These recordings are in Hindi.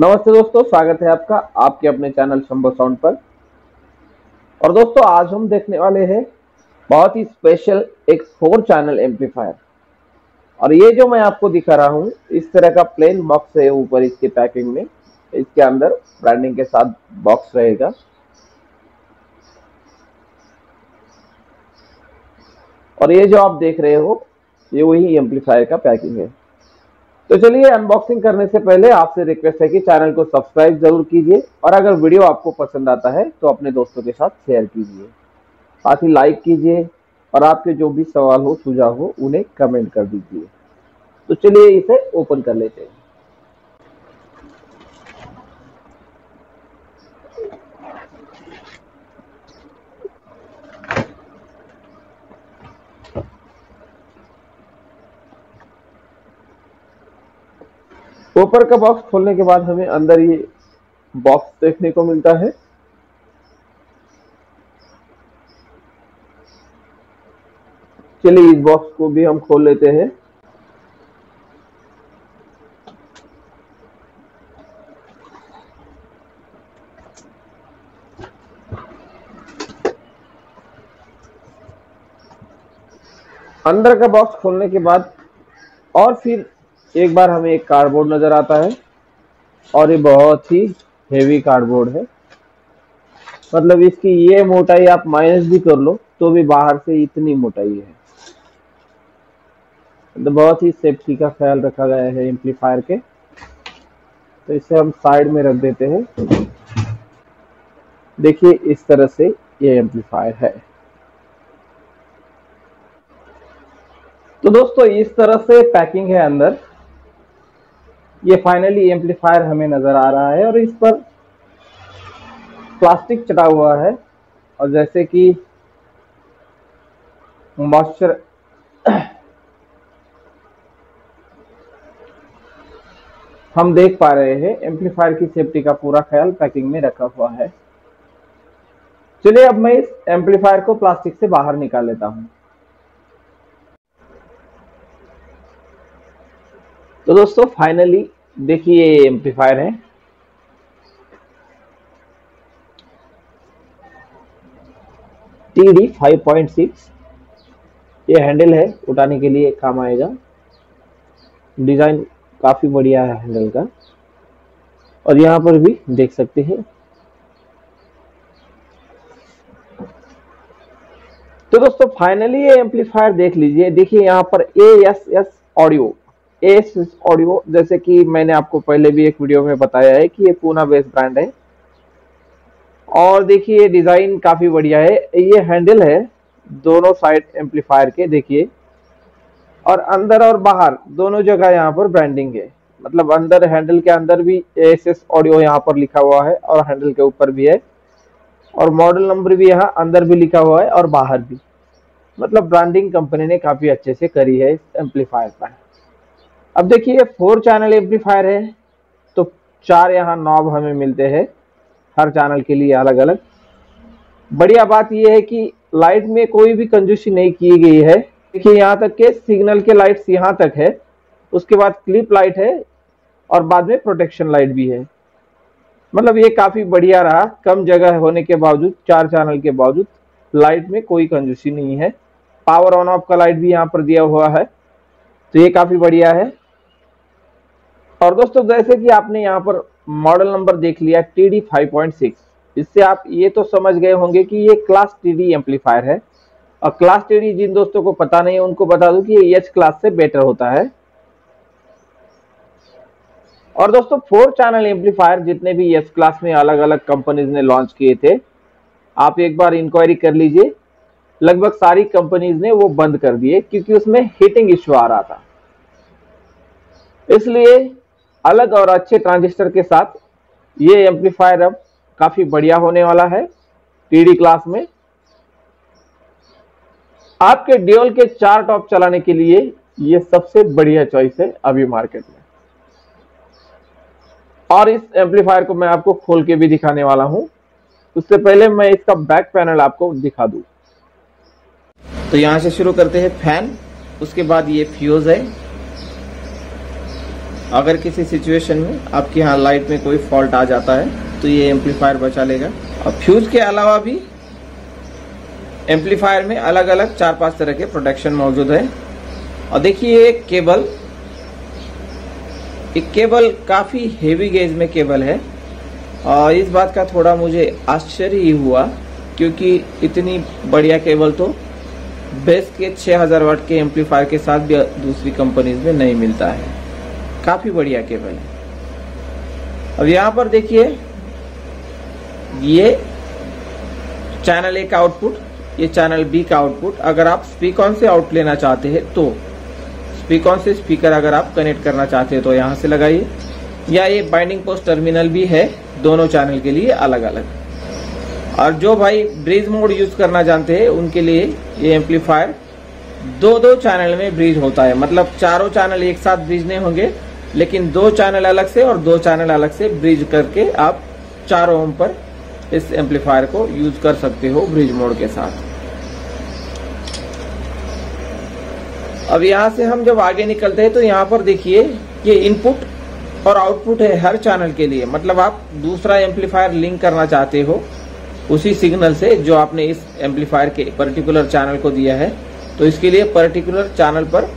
नमस्ते दोस्तों, स्वागत है आपका आपके अपने चैनल शंभो साउंड पर। और दोस्तों आज हम देखने वाले हैं बहुत ही स्पेशल एक 4 चैनल एम्पलीफायर। और ये जो मैं आपको दिखा रहा हूँ इस तरह का प्लेन बॉक्स है, ऊपर इसके पैकिंग में इसके अंदर ब्रांडिंग के साथ बॉक्स रहेगा। और ये जो आप देख रहे हो ये वही एम्पलीफायर का पैकिंग है। तो चलिए अनबॉक्सिंग करने से पहले आपसे रिक्वेस्ट है कि चैनल को सब्सक्राइब जरूर कीजिए और अगर वीडियो आपको पसंद आता है तो अपने दोस्तों के साथ शेयर कीजिए, साथ ही लाइक कीजिए और आपके जो भी सवाल हो, सुझाव हो, उन्हें कमेंट कर दीजिए। तो चलिए इसे ओपन कर लेते हैं। ऊपर का बॉक्स खोलने के बाद हमें अंदर ये बॉक्स देखने को मिलता है। चलिए इस बॉक्स को भी हम खोल लेते हैं। अंदर का बॉक्स खोलने के बाद और फिर एक बार हमें एक कार्डबोर्ड नजर आता है और ये बहुत ही हेवी कार्डबोर्ड है। मतलब इसकी ये मोटाई आप माइनस भी कर लो तो भी बाहर से इतनी मोटाई है। तो बहुत ही सेफ्टी का ख्याल रखा गया है एम्पलीफायर के। तो इसे हम साइड में रख देते हैं। देखिए इस तरह से ये एम्पलीफायर है। तो दोस्तों इस तरह से पैकिंग है अंदर। ये फाइनली एम्पलीफायर हमें नज़र आ रहा है और इस पर प्लास्टिक चटा हुआ है। और जैसे कि मॉइस्चर हम देख पा रहे हैं, एम्पलीफायर की सेफ्टी का पूरा ख्याल पैकिंग में रखा हुआ है। चलिए अब मैं इस एम्पलीफायर को प्लास्टिक से बाहर निकाल लेता हूं। तो दोस्तों फाइनली देखिए ये एम्पलीफायर है। TD 5.6 ये हैंडल है, उठाने के लिए काम आएगा। डिजाइन काफी बढ़िया है हैंडल का। और यहाँ पर भी देख सकते हैं। तो दोस्तों फाइनली ये एम्पलीफायर देख लीजिए। देखिए यहाँ पर SS ऑडियो जैसे कि मैंने आपको पहले भी एक वीडियो में बताया है कि ये पूना बेस्ड ब्रांड है। और देखिए ये डिजाइन काफी बढ़िया है। ये हैंडल है दोनों साइड एम्पलीफायर के, देखिए। और अंदर और बाहर दोनों जगह यहाँ पर ब्रांडिंग है। मतलब अंदर हैंडल के अंदर भी SS ऑडियो यहाँ पर लिखा हुआ है और हैंडल के ऊपर भी है। और मॉडल नंबर भी यहाँ अंदर भी लिखा हुआ है और बाहर भी। मतलब ब्रांडिंग कंपनी ने काफी अच्छे से करी है इस एम्पलीफायर पर। अब देखिए ये 4 चैनल एम्पलीफायर है तो 4 यहाँ नॉब हमें मिलते हैं हर चैनल के लिए अलग अलग। बढ़िया बात यह है कि लाइट में कोई भी कंजूसी नहीं की गई है। देखिए यहाँ तक के सिग्नल के लाइट्स यहाँ तक है, उसके बाद क्लिप लाइट है और बाद में प्रोटेक्शन लाइट भी है। मतलब ये काफ़ी बढ़िया रहा। कम जगह होने के बावजूद, 4 चैनल के बावजूद लाइट में कोई कंजूसी नहीं है। पावर ऑन ऑफ का लाइट भी यहाँ पर दिया हुआ है तो ये काफ़ी बढ़िया है। और दोस्तों जैसे कि आपने यहाँ पर मॉडल नंबर देख लिया TD 5.6, इससे आप ये तो समझ गए होंगे कि ये क्लास TD एम्पलीफायर है। और क्लास TD जिन दोस्तों को पता नहीं है उनको बता दूं कि ये H क्लास से बेटर होता है। और दोस्तों 4 चैनल एम्पलीफायर जितने भी H क्लास में अलग अलग कंपनीज ने लॉन्च किए थे, आप एक बार इंक्वायरी कर लीजिए। लगभग सारी कंपनीज ने वो बंद कर दिए क्योंकि उसमें हीटिंग इश्यू आ रहा था। इसलिए अलग और अच्छे ट्रांजिस्टर के साथ ये एम्पलीफायर अब काफ़ी बढ़िया होने वाला है TD क्लास में। आपके ड्यूल के 4 टॉप चलाने के लिए ये सबसे बढ़िया चॉइस है अभी मार्केट में। और इस एम्पलीफायर को मैं आपको खोल के भी दिखाने वाला हूं। उससे पहले मैं इसका बैक पैनल आपको दिखा दूं। तो यहाँ से शुरू करते हैं फैन, उसके बाद ये फ्यूज है अगर किसी सिचुएशन में आपके यहाँ लाइट में कोई फॉल्ट आ जाता है तो ये एम्पलीफायर बचा लेगा। और फ्यूज के अलावा भी एम्पलीफायर में अलग अलग 4-5 तरह के प्रोटेक्शन मौजूद है। और देखिए एक केबल काफ़ी हेवी गेज में केबल है और इस बात का थोड़ा मुझे आश्चर्य ही हुआ क्योंकि इतनी बढ़िया केबल तो बेस के 6000 वाट के एम्पलीफायर के साथ भी दूसरी कंपनीज में नहीं मिलता है। काफ़ी बढ़िया केबल है। अब यहाँ पर देखिए ये चैनल A का आउटपुट, ये चैनल B का आउटपुट। अगर आप स्पीकर ऑन से आउट लेना चाहते हैं तो स्पीकर ऑन से स्पीकर अगर आप कनेक्ट करना चाहते हैं तो यहाँ से लगाइए, या ये बाइंडिंग पोस्ट टर्मिनल भी है दोनों चैनल के लिए अलग अलग। और जो भाई ब्रिज मोड यूज करना जानते हैं उनके लिए ये एम्पलीफायर 2-2 चैनल में ब्रिज होता है, मतलब चारों चैनल एक साथ ब्रिज नहीं होंगे लेकिन 2 चैनल अलग से और 2 चैनल अलग से ब्रिज करके आप 4 ओम पर इस एम्पलीफायर को यूज कर सकते हो ब्रिज मोड के साथ। अब यहाँ से हम जब आगे निकलते हैं तो यहाँ पर देखिए ये इनपुट और आउटपुट है हर चैनल के लिए, मतलब आप दूसरा एम्पलीफायर लिंक करना चाहते हो उसी सिग्नल से जो आपने इस एम्पलीफायर के पर्टिकुलर चैनल को दिया है, तो इसके लिए पर्टिकुलर चैनल पर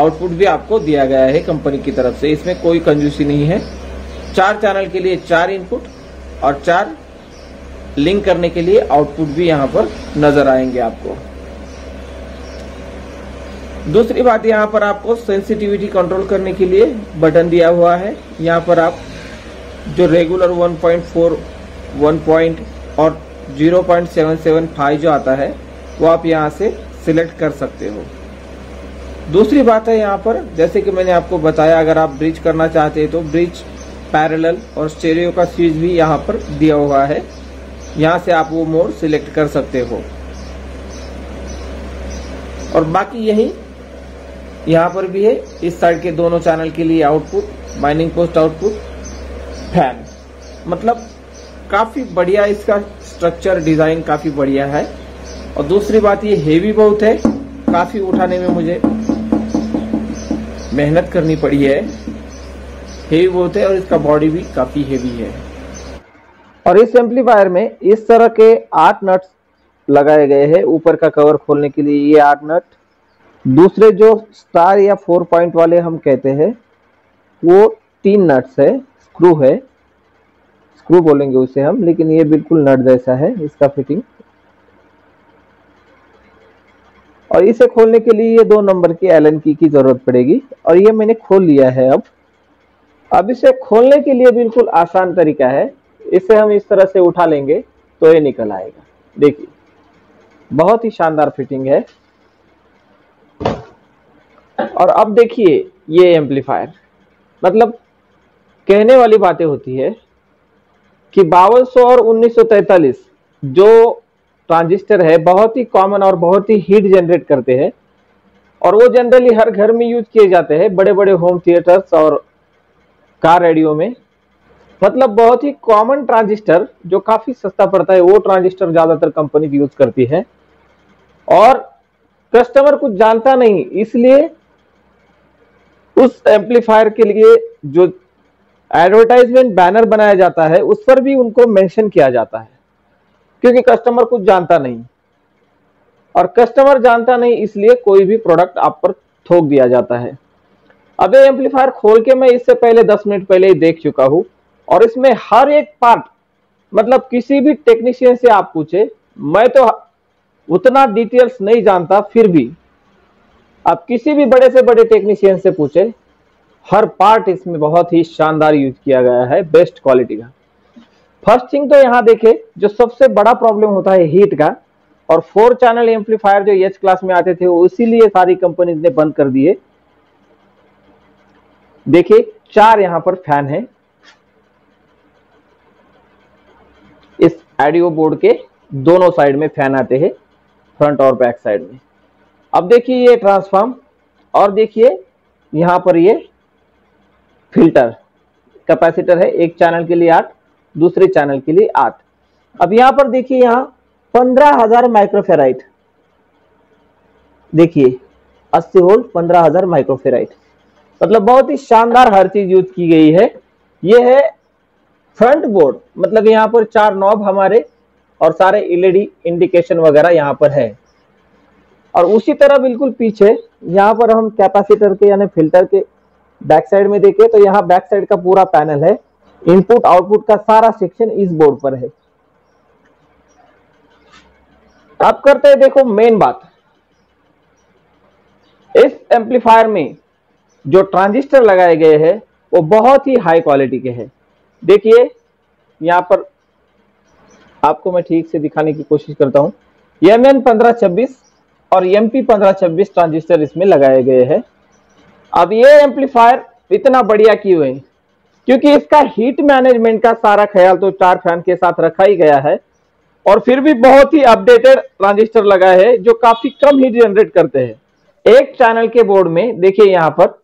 आउटपुट भी आपको दिया गया है कंपनी की तरफ से। इसमें कोई कंजूसी नहीं है। 4 चैनल के लिए 4 इनपुट और 4 लिंक करने के लिए आउटपुट भी यहाँ पर नजर आएंगे आपको। दूसरी बात, यहाँ पर आपको सेंसिटिविटी कंट्रोल करने के लिए बटन दिया हुआ है। यहाँ पर आप जो रेगुलर 1.4, 1. और 0.775 जो आता है वो आप यहाँ से सिलेक्ट कर सकते हो। दूसरी बात है, यहाँ पर जैसे कि मैंने आपको बताया अगर आप ब्रिज करना चाहते हैं तो ब्रिज, पैरेलल और स्टेरियो का स्विच भी यहाँ पर दिया हुआ है। यहाँ से आप वो मोड सिलेक्ट कर सकते हो। और बाकी यही यहाँ पर भी है, इस साइड के दोनों चैनल के लिए output, binding post output, fan. मतलब काफ़ी बढ़िया इसका स्ट्रक्चर, डिज़ाइन काफ़ी बढ़िया है। और दूसरी बात, ये हेवी बहुत है, काफ़ी उठाने में मुझे मेहनत करनी पड़ी है। हेवी बहुत है और इसका बॉडी भी काफ़ी हेवी है। और इस एम्पलीफायर में इस तरह के 8 नट्स लगाए गए हैं। ऊपर का कवर खोलने के लिए ये 8 नट, दूसरे जो स्टार या 4 पॉइंट वाले हम कहते हैं वो 3 नट्स है, स्क्रू है, स्क्रू बोलेंगे उसे हम, लेकिन ये बिल्कुल नट जैसा है इसका फिटिंग। और इसे खोलने के लिए ये 2 नंबर की एलन की जरूरत पड़ेगी और ये मैंने खोल लिया है। अब इसे खोलने के लिए बिल्कुल आसान तरीका है, इसे हम इस तरह से उठा लेंगे तो ये निकल आएगा। देखिए बहुत ही शानदार फिटिंग है। और अब देखिए ये एम्पलीफायर, मतलब कहने वाली बातें होती है कि 5200 और 1943 जो ट्रांजिस्टर है बहुत ही कॉमन और बहुत ही हीट जनरेट करते हैं और वो जनरली हर घर में यूज किए जाते हैं, बड़े बड़े होम थिएटर्स और कार रेडियो में। मतलब बहुत ही कॉमन ट्रांजिस्टर जो काफी सस्ता पड़ता है वो ट्रांजिस्टर ज्यादातर कंपनी यूज करती है और कस्टमर कुछ जानता नहीं, इसलिए उस एम्पलीफायर के लिए जो एडवर्टाइजमेंट बैनर बनाया जाता है उस पर भी उनको मेंशन किया जाता है क्योंकि कस्टमर कुछ जानता नहीं, और कस्टमर जानता नहीं इसलिए कोई भी प्रोडक्ट आप पर थोक दिया जाता है। अब ये एम्पलीफायर खोल के मैं इससे पहले 10 मिनट पहले ही देख चुका हूं और इसमें हर एक पार्ट, मतलब किसी भी टेक्नीशियन से आप पूछे, मैं तो उतना डिटेल्स नहीं जानता, फिर भी आप किसी भी बड़े से बड़े टेक्नीशियन से पूछे, हर पार्ट इसमें बहुत ही शानदार यूज किया गया है, बेस्ट क्वालिटी का। फर्स्ट थिंग तो यहाँ देखें, जो सबसे बड़ा प्रॉब्लम होता है हीट का, और 4 चैनल एम्पलीफायर जो एच क्लास में आते थे वो इसीलिए सारी कंपनीज ने बंद कर दिए। देखिए 4 यहाँ पर फैन है इस ऑडियो बोर्ड के दोनों साइड में फैन आते हैं, फ्रंट और बैक साइड में। अब देखिए ये ट्रांसफार्म, और देखिए यहाँ पर ये फिल्टर कैपेसिटर है, एक चैनल के लिए 8, दूसरे चैनल के लिए 8। अब यहाँ पर देखिए यहाँ 15000 माइक्रोफेराइट, देखिए 80 वोल्ट 15000 माइक्रोफेराइट। मतलब बहुत ही शानदार हर चीज यूज की गई है। ये है फ्रंट बोर्ड, मतलब यहाँ पर 4 नॉब हमारे और सारे एलईडी इंडिकेशन वगैरह यहाँ पर है। और उसी तरह बिल्कुल पीछे यहाँ पर हम कैपेसिटर के यानी फिल्टर के बैक साइड में देखें तो यहाँ बैक साइड का पूरा पैनल है। इनपुट आउटपुट का सारा सेक्शन इस बोर्ड पर है। अब करते हैं देखो मेन बात, इस एम्पलीफायर में जो ट्रांजिस्टर लगाए गए हैं वो बहुत ही हाई क्वालिटी के हैं। देखिए यहाँ पर आपको मैं ठीक से दिखाने की कोशिश करता हूँ। MN1526 और MP1526 ट्रांजिस्टर इसमें लगाए गए हैं। अब ये एम्पलीफायर इतना बढ़िया क्यों है, क्योंकि इसका हीट मैनेजमेंट का सारा ख्याल तो 4 फैन के साथ रखा ही गया है, और फिर भी बहुत ही अपडेटेड ट्रांजिस्टर लगाए हैं जो काफी कम हीट जनरेट करते हैं। एक चैनल के बोर्ड में देखिए यहाँ पर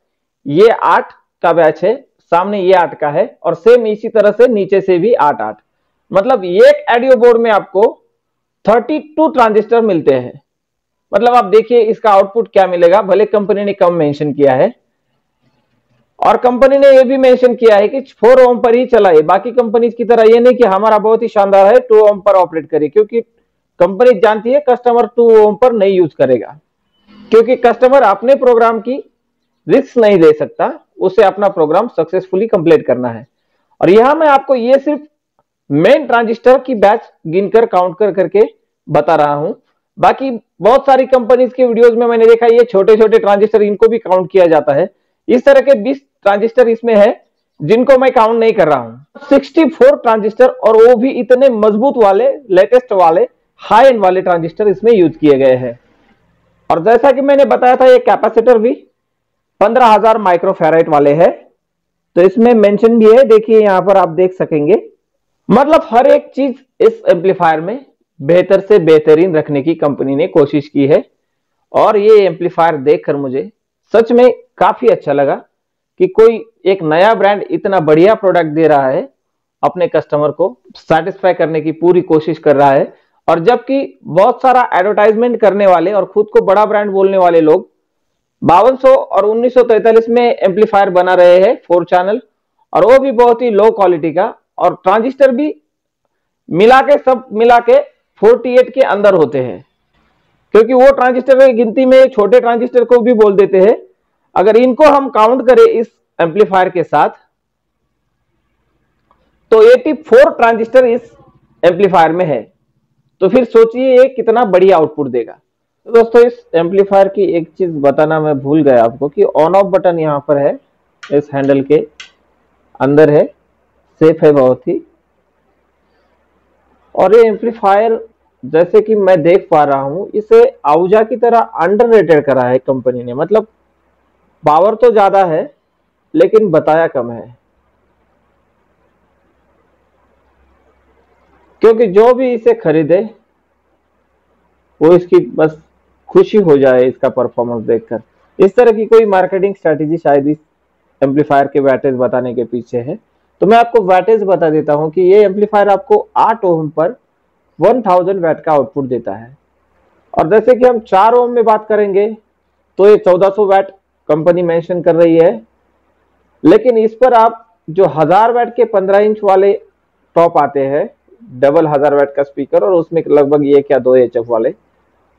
ये 8 का बैच है, सामने ये 8 का है, और सेम इसी तरह से नीचे से भी 8 8, मतलब एक ऑडियो बोर्ड में आपको 32 ट्रांजिस्टर मिलते हैं। मतलब आप देखिए इसका आउटपुट क्या मिलेगा, भले कंपनी ने कम मेंशन किया है, और कंपनी ने यह भी मेंशन किया है कि 4 ओम पर ही चला है। बाकी कंपनीज की तरह ये नहीं कि हमारा बहुत ही शानदार है 2 ओम पर ऑपरेट करे, क्योंकि कंपनी जानती है कस्टमर 2 ओम पर नहीं यूज करेगा, क्योंकि कस्टमर अपने प्रोग्राम की रिस्क नहीं ले सकता, उसे अपना प्रोग्राम सक्सेसफुली कंप्लीट करना है। और यहां मैं आपको ये सिर्फ मेन ट्रांजिस्टर की बैच गिनकर काउंट कर करके बता रहा हूं। बाकी बहुत सारी कंपनीज के वीडियोस में मैंने देखा ये छोटे छोटे ट्रांजिस्टर, इनको भी काउंट किया जाता है। इस तरह के 20 ट्रांजिस्टर इसमें है जिनको मैं काउंट नहीं कर रहा हूं। 64 ट्रांजिस्टर, और वो भी इतने मजबूत वाले, लेटेस्ट वाले, हाई एंड वाले ट्रांजिस्टर इसमें यूज किए गए हैं। और जैसा कि मैंने बताया था ये कैपेसिटर भी 15,000 माइक्रोफेराइट वाले है, तो इसमें मेंशन भी है, देखिए यहाँ पर आप देख सकेंगे। मतलब हर एक चीज इस एम्पलीफायर में बेहतर से बेहतरीन रखने की कंपनी ने कोशिश की है। और ये एम्पलीफायर देखकर मुझे सच में काफी अच्छा लगा कि कोई एक नया ब्रांड इतना बढ़िया प्रोडक्ट दे रहा है, अपने कस्टमर को सेटिस्फाई करने की पूरी कोशिश कर रहा है। और जबकि बहुत सारा एडवर्टाइजमेंट करने वाले और खुद को बड़ा ब्रांड बोलने वाले लोग 5200 और 1943 में एम्पलीफायर बना रहे हैं 4 चैनल, और वो भी बहुत ही लो क्वालिटी का, और ट्रांजिस्टर भी सब मिला के 48 के अंदर होते हैं, क्योंकि वो ट्रांजिस्टर की गिनती में छोटे ट्रांजिस्टर को भी बोल देते हैं। अगर इनको हम काउंट करें इस एम्पलीफायर के साथ तो 84 ट्रांजिस्टर इस एम्पलीफायर में है, तो फिर सोचिए ये कितना बढ़िया आउटपुट देगा। तो दोस्तों इस एम्पलीफायर की एक चीज बताना मैं भूल गया आपको कि ऑन ऑफ बटन यहाँ पर है, इस हैंडल के अंदर है, सेफ है बहुत ही। और ये एम्पलीफायर जैसे कि मैं देख पा रहा हूँ इसे आहूजा की तरह अंडररेटेड करा है कंपनी ने। मतलब पावर तो ज्यादा है लेकिन बताया कम है, क्योंकि जो भी इसे खरीदे वो इसकी बस खुशी हो जाए इसका परफॉर्मेंस देखकर। इस तरह की कोई मार्केटिंग स्ट्रेटेजी शायद इस एम्पलीफायर के वैटेज बताने के पीछे है। तो मैं आपको वैटेज बता देता हूं कि ये एम्पलीफायर आपको 8 ओम पर 1000 वैट का आउटपुट देता है, और जैसे कि हम 4 ओम में बात करेंगे तो ये 1400 वैट कंपनी मेंशन कर रही है। लेकिन इस पर आप जो 1000 वैट के 15 इंच वाले टॉप आते हैं, 1000 वैट का स्पीकर, और उसमें लगभग 1 या 2 HF वाले,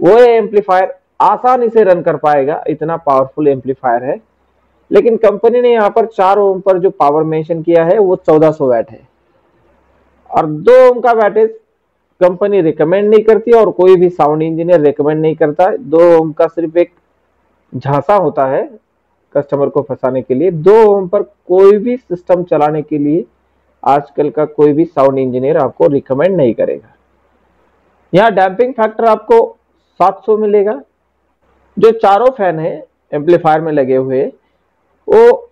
वो ये एम्पलीफायर आसानी से रन कर पाएगा, इतना पावरफुल एम्पलीफायर है। लेकिन कंपनी ने यहाँ पर 4 ओम पर जो पावर मेंशन किया है वो 1400 वैट है, और 2 ओम का वैटेज कंपनी रिकमेंड नहीं करती और कोई भी साउंड इंजीनियर रिकमेंड नहीं करता। 2 ओम का सिर्फ एक झांसा होता है कस्टमर को फंसाने के लिए। 2 ओम पर कोई भी सिस्टम चलाने के लिए आजकल का कोई भी साउंड इंजीनियर आपको रिकमेंड नहीं करेगा। यहाँ डैम्पिंग फैक्टर आपको 700 मिलेगा। जो 4 फैन है एम्पलीफायर में लगे हुए वो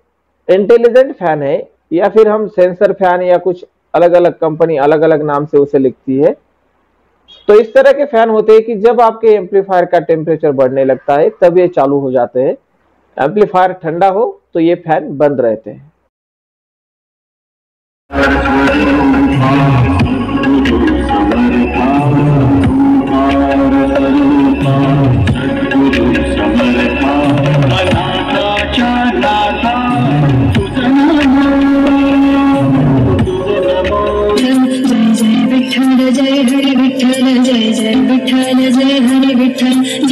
इंटेलिजेंट फैन है, या फिर हम सेंसर फैन, या कुछ अलग अलग कंपनी अलग अलग नाम से उसे लिखती है। तो इस तरह के फैन होते हैं कि जब आपके एम्पलीफायर का टेम्परेचर बढ़ने लगता है तब ये चालू हो जाते हैं। एम्पलीफायर ठंडा हो तो ये फैन बंद रहते हैं। जय हरे विठ्ठल जय जय विठ्ठल जय हरे विठ्ठल